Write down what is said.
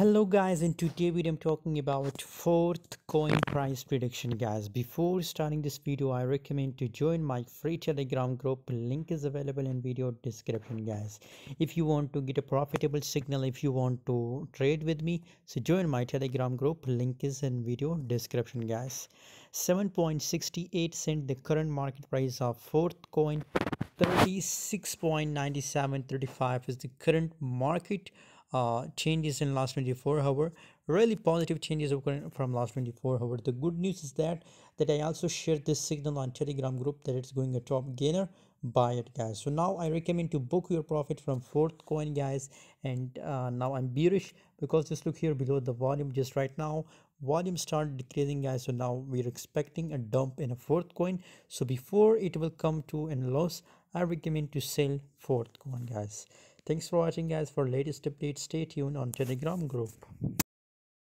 Hello guys, and today video I'm talking about fourth coin price prediction. Guys, before starting this video I recommend to join my free Telegram group. Link is available in video description. Guys, if you want to get a profitable signal, if you want to trade with me, so join my Telegram group. Link is in video description. Guys, 7.68 cents the current market price of fourth coin, 36.9735 is the current market changes in last 24 hours. Really positive changes from last 24 hours. The good news is that I also shared this signal on Telegram group that it's going a top gainer. Buy it, guys. So now I recommend to book your profit from fourth coin, guys. And now I'm bearish because just look here below the volume. Just right now volume started decreasing, guys. So now we're expecting a dump in a fourth coin. So before it will come to an loss, I recommend to sell fourth coin, guys. Thanks for watching, guys. For latest updates, stay tuned on Telegram group.